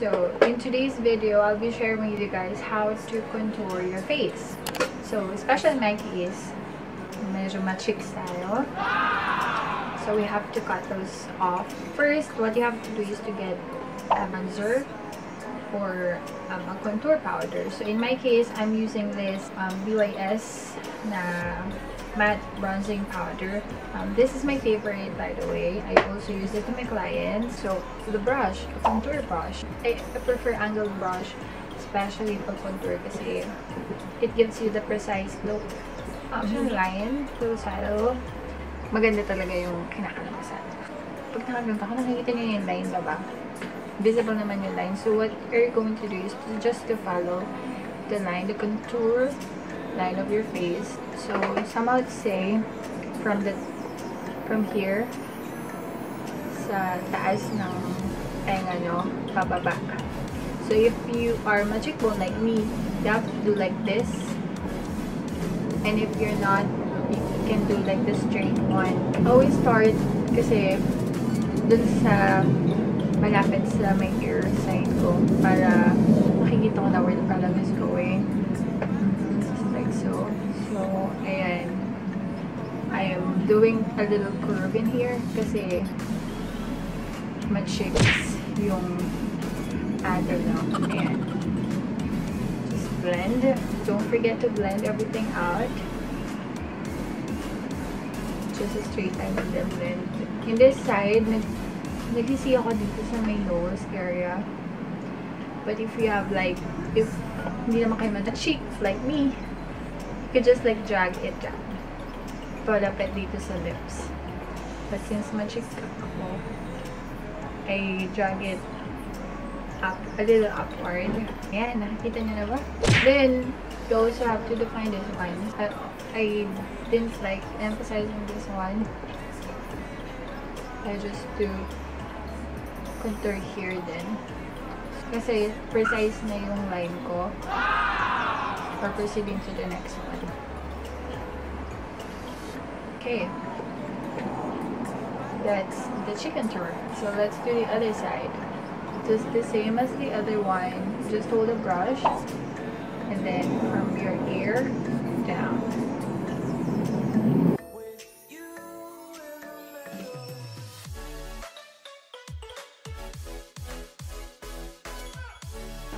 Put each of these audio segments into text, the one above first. So in today's video, I'll be sharing with you guys how to contour your face. So special Nike is medyo ma-chick style. So we have to cut those off. First, what you have to do is to get a bronzer or a contour powder. So in my case, I'm using this BYS na matte bronzing powder. This is my favorite, by the way. I also use it to my clients. So the brush, the contour brush. I prefer angled brush, especially for contour kasi it gives you the precise look. Line to shadow. Maganda talaga yung kinakalabasan. Pag nakaganda ka, nakikita nyo yung line, diba? Visible naman yung line. So what you're going to do is just to follow the line, the contour line of your face. So somehow I'd say from here sa taas ng tenga nyo, pababa. So if you are magic bone like me, you have to do like this. And if you're not, you can do like the straight one. Always start kasi dun sa malapit sa my ear side ko para makikita ko na where the color is going. Just like so. So, ayan. I am doing a little curve in here kasi ma-chicks yung ano lang. Ayan. Just blend. Don't forget to blend everything out. Just a straight line and then blend. In this side, nagsisi ako dito sa may nose area. But if you have like, if hindi naman kayo mata cheeks like me, you could just like drag it down. Palapit dito sa lips. But since ma-cheeks ako, I drag it up, a little upward. Ayan, nakikita nyo na ba? Then, you also have to define this one. I didn't like emphasizing this one. I just do contour here then. Kasi precise na yung line ko. For proceeding to the next one. Okay. That's the chicken tour. So let's do the other side. Just the same as the other one. Just hold a brush. And then from your ear down.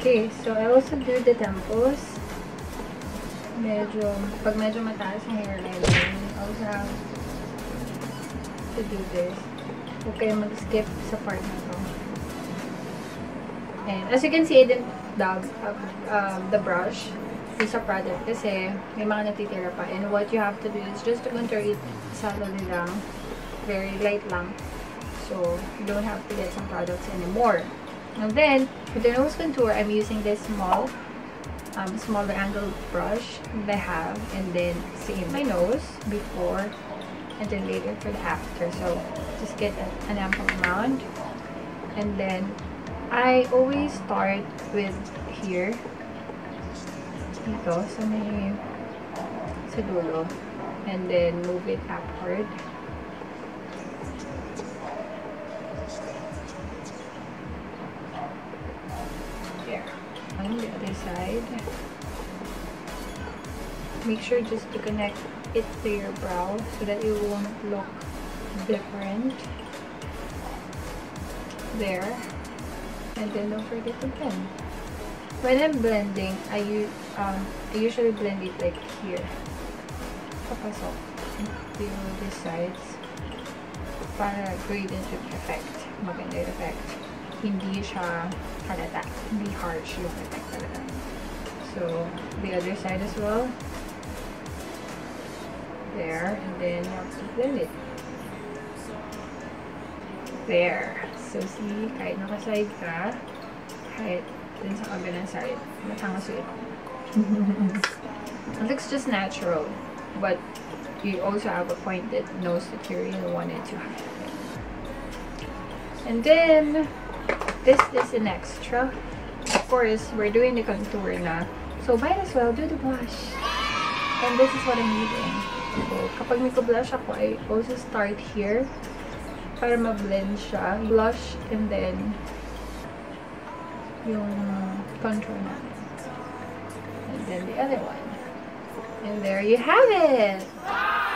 Okay, so I also do the temples. Pag medyo mataas ang hairline, I also have to do this. Huwag kayong mag-skip sa part na to. And as you can see, I didn't dab the brush sa product kasi may mga natitira pa. And what you have to do is just to contour it subtly lang. Very light lang. So, you don't have to get some products anymore. And then, for the nose contour, I'm using this small, smaller angled brush that I have, and then same my nose before, and then later for the after. So, just get an ample amount, and then I always start with here, dito sa dulo, and then move it upward. On the other side, make sure just to connect it to your brow so that it won't look different there. And then don't forget to blend. When I'm blending, I usually blend it like here, papasok into the sides para gradient effect, maganda yung effect. Hindi siya halata. Hindi harsh yung effect talaga. So, the other side as well. There. And then, you have to blend it. There. So, see, kahit nakaside ka, kahit din sa kabilang side, matangasuit. It looks just natural. But, you also have a pointed nose that you really wanted to have. And then, this is an extra. Of course, we're doing the contour na. So, might as well do the blush. And this is what I'm using. So, kapag may ko-blush ako, I also start here. Para ma-blend siya. Blush and then yung contour natin. And then the other one. And there you have it!